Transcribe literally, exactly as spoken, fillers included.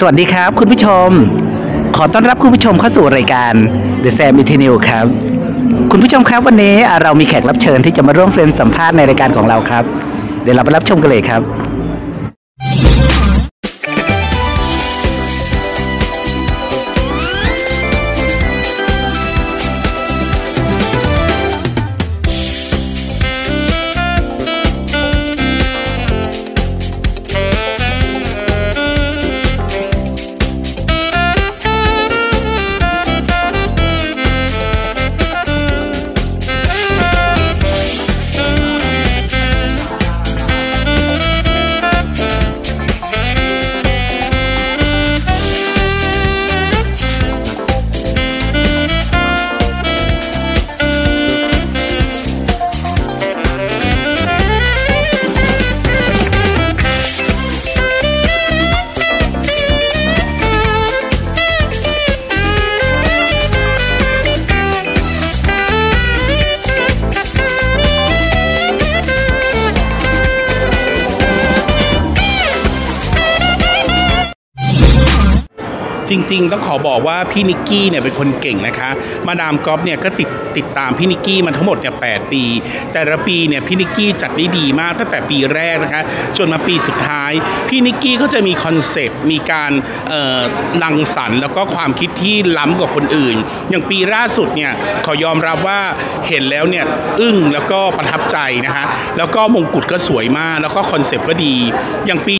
สวัสดีครับคุณผู้ชมขอต้อนรับคุณผู้ชมเข้าสู่รายการ TheSaMET!นิวส์ ครับคุณผู้ชมครับวันนี้เรามีแขกรับเชิญที่จะมาร่วมเฟรมสัมภาษณ์ในรายการของเราครับเดี๋ยวเราไปรับชมกันเลยครับจริงๆต้องขอบอกว่าพี่นิกกี้เนี่ยเป็นคนเก่งนะคะมาดามก๊อฟเนี่ยก็ติดติดตามพี่นิกกี้มันทั้งหมดเนี่ยแปดปีแต่ละปีเนี่ยพี่นิกกี้จัดได้ดีมากตั้งแต่ปีแรกนะคะจนมาปีสุดท้ายพี่นิกกี้ก็จะมีคอนเซปต์มีการรังสรรค์แล้วก็ความคิดที่ล้ำกว่าคนอื่นอย่างปีล่าสุดเนี่ยขอยอมรับว่าเห็นแล้วเนี่ยอึ้งแล้วก็ประทับใจนะคะแล้วก็มงกุฎก็สวยมากแล้วก็คอนเซปต์ก็ดีอย่างปี